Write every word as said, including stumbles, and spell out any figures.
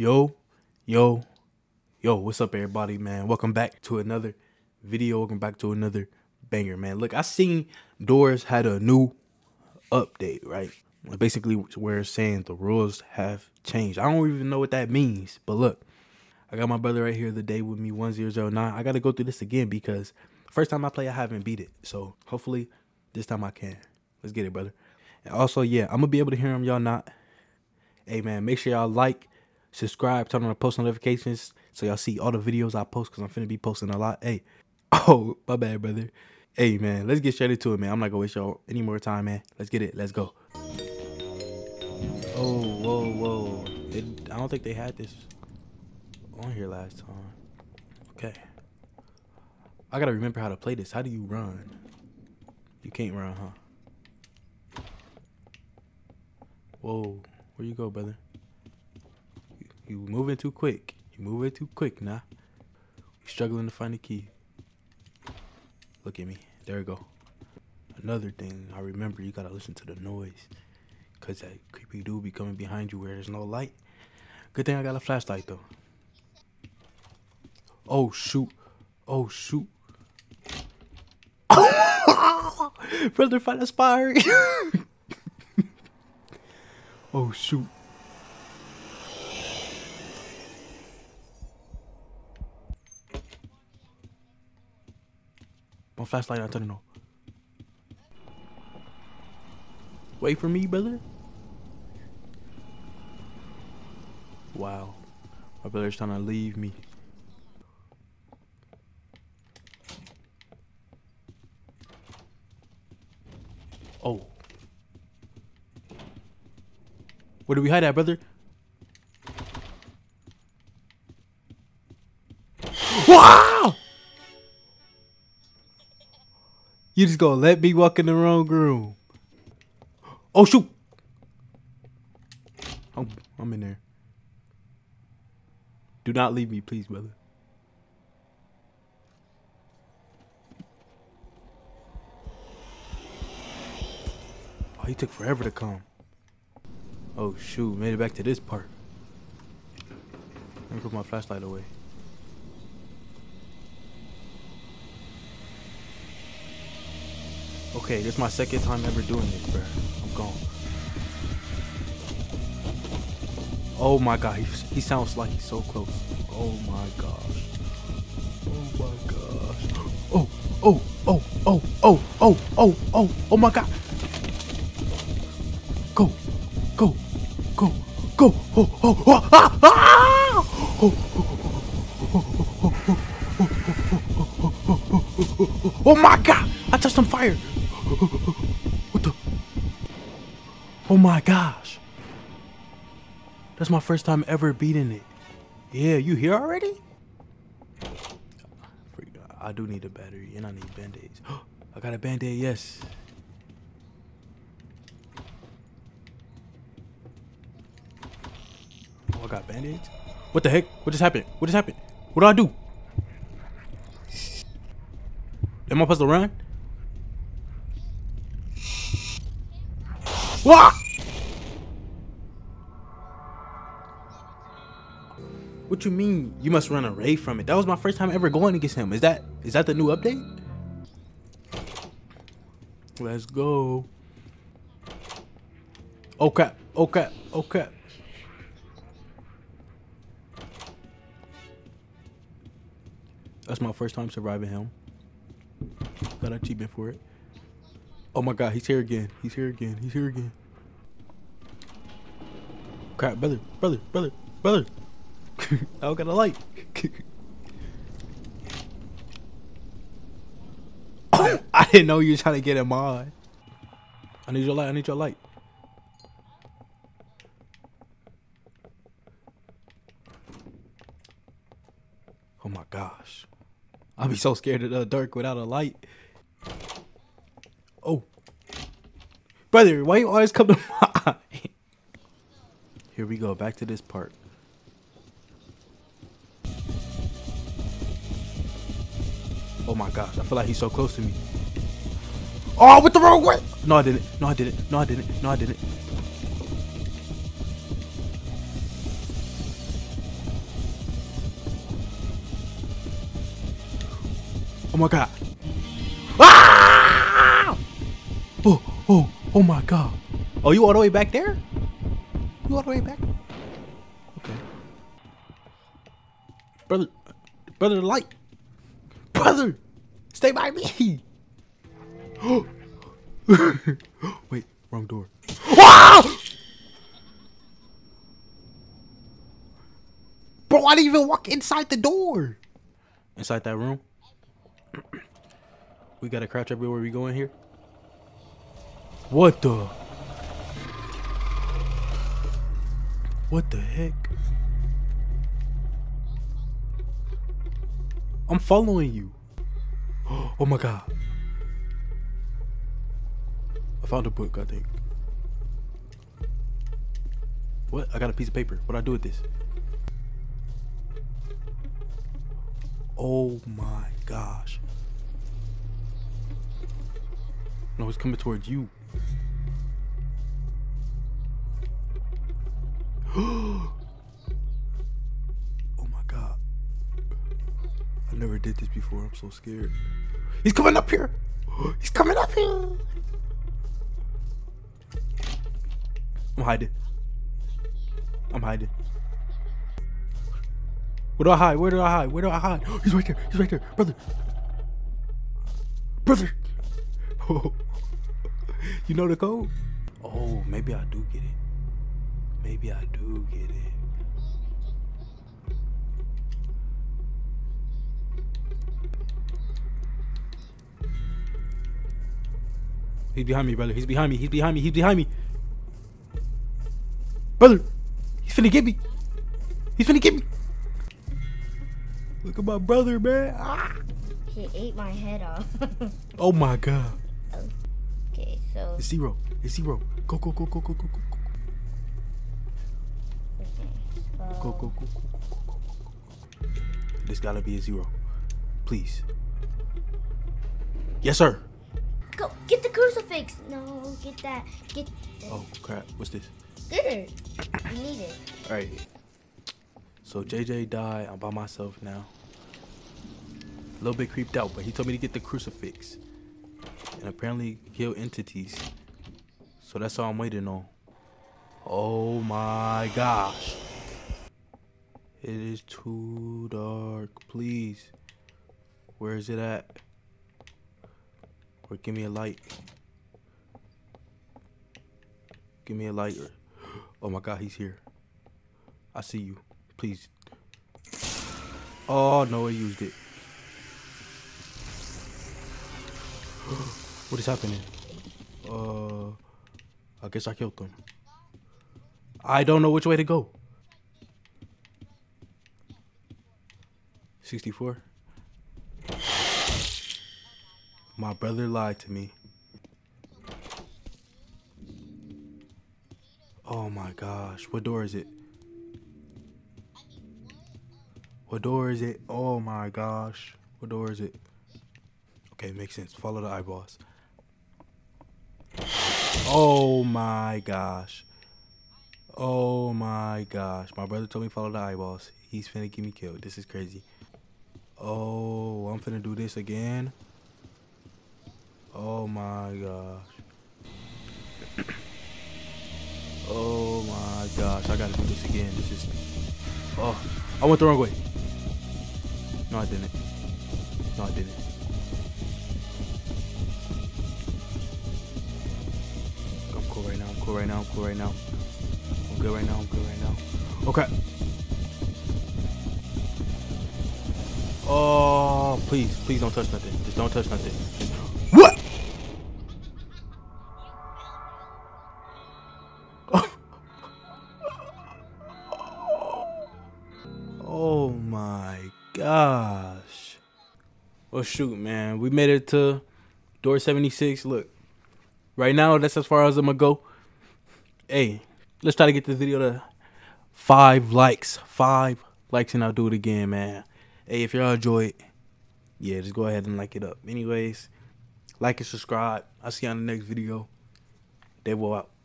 Yo, yo, yo, what's up everybody, man? Welcome back to another video. Welcome back to another banger, man. Look, I seen Doors had a new update, right? Basically where it's saying the rules have changed. I don't even know what that means, but look, I got my brother right here today with me, one zero zero nine. I got to go through this again because first time I play, I haven't beat it. So hopefully this time I can. Let's get it, brother. And also, yeah, I'm going to be able to hear him, y'all not. Hey, man, make sure y'all like, subscribe, turn on the post notifications so y'all see all the videos I post because I'm finna be posting a lot. Hey, oh, my bad, brother. Hey, man, let's get straight into it, man. I'm not gonna waste y'all any more time, man. Let's get it. Let's go. Oh, whoa, whoa. It, I don't think they had this on here last time. Okay. I gotta remember how to play this. How do you run? You can't run, huh? Whoa. Where you go, brother? You moving too quick. You moving too quick, nah. You struggling to find the key. Look at me. There we go. Another thing I remember, you gotta listen to the noise. Cause that creepy dude be coming behind you where there's no light. Good thing I got a flashlight though. Oh shoot. Oh shoot. Brother, find a spire. Oh shoot. My flashlight, I turn it on. Wait for me, brother. Wow. My brother's trying to leave me. Oh. Where do we hide at, brother? Wow! You just gonna let me walk in the wrong room. Oh shoot! I'm, I'm in there. Do not leave me, please, brother. Oh, he took forever to come. Oh shoot, made it back to this part. Let me put my flashlight away. Okay, this is my second time ever doing this, bro. I'm gone. Oh my god, he, he sounds like he's so close. Oh my gosh. Oh my gosh. Oh, oh, oh, oh, oh, oh, oh, oh, oh my god. Go, go, go, go. Oh, oh, oh, ah, ah. Oh, oh, oh, oh my god. I touched some fire. What the? Oh my gosh. That's my first time ever beating it. Yeah, you here already? I do need a battery and I need band-aids. I got a band-aid, yes. Oh, I got band-aids? What the heck? What just happened? What just happened? What do I do? Am I supposed to run? What? What you mean you must run away from it? That was my first time ever going against him. Is that is that the new update? Let's go. Oh crap, oh crap, oh crap. That's my first time surviving him. Got an achievement for it. Oh my god, he's here again. He's here again. He's here again. Crap, brother, brother, brother, brother. I don't got a light. I didn't know you were trying to get in mine. I need your light. I need your light. Oh my gosh. I'll be so scared of the dark without a light. Oh, brother, why you always come to my eye? Here we go, back to this part. Oh my gosh, I feel like he's so close to me. Oh, I went the wrong way. No, I didn't. No, I didn't. No, I didn't. No, I didn't. my god. Ah! Oh, oh, oh my god. Oh, you all the way back there? You all the way back? Okay. Brother, brother, the light. Brother, stay by me. Wait, wrong door. Ah! Bro, I didn't even walk inside the door. Inside that room. We gotta crouch everywhere we go in here. What the? What the heck? I'm following you. Oh my god. I found a book, I think. What? I got a piece of paper. What do I do with this? Oh my gosh. No, it's coming towards you. Oh my god. I never did this before. I'm so scared. He's coming up here. He's coming up here. I'm hiding. I'm hiding. Where do I hide? Where do I hide? Where do I hide? He's right there. He's right there. Brother. Brother. Oh. You know the code? Oh, maybe I do get it. Maybe I do get it. He's behind me, brother. He's behind me. He's behind me. He's behind me. Brother. He's finna get me. He's finna get me. Look at my brother, man. Ah. He ate my head off. Oh my god. Okay, so it's zero. It's zero. Go, go, go, go, go, go, go, okay, so... go, go, go, go, go, go, go, go. This gotta be a zero, please. Yes, sir. Go get the crucifix. No, get that. Get. The... Oh crap! What's this? Get it. You need it. All right. So J J died, I'm by myself now. A little bit creeped out, but he told me to get the crucifix. And apparently kill entities. So that's all I'm waiting on. Oh my gosh. It is too dark, please. Where is it at? Or give me a light. Give me a light. Oh my god, he's here. I see you. Please. Oh no, I used it. What is happening? Uh, I guess I killed them. I don't know which way to go. sixty-four. My brother lied to me. Oh my gosh, what door is it? What door is it? Oh my gosh. What door is it? Okay, makes sense. Follow the eyeballs. Oh my gosh. Oh my gosh. My brother told me follow the eyeballs. He's finna get me killed. This is crazy. Oh, I'm finna do this again. Oh my gosh. Oh my gosh. I gotta do this again. This is... Oh, I went the wrong way. No, I didn't. No, I didn't. I'm cool right now. I'm cool right now. I'm cool right now. I'm good right now. I'm good right now. Okay. Oh, please. Please don't touch nothing. Just don't touch nothing. What? Oh, my gosh. Well, shoot, man. We made it to door seventy-six. Look, right now, that's as far as I'm going to go. Hey, let's try to get this video to five likes. Five likes, and I'll do it again, man. Hey, if y'all enjoy it, yeah, just go ahead and like it up. Anyways, like and subscribe. I'll see you on the next video. They will out.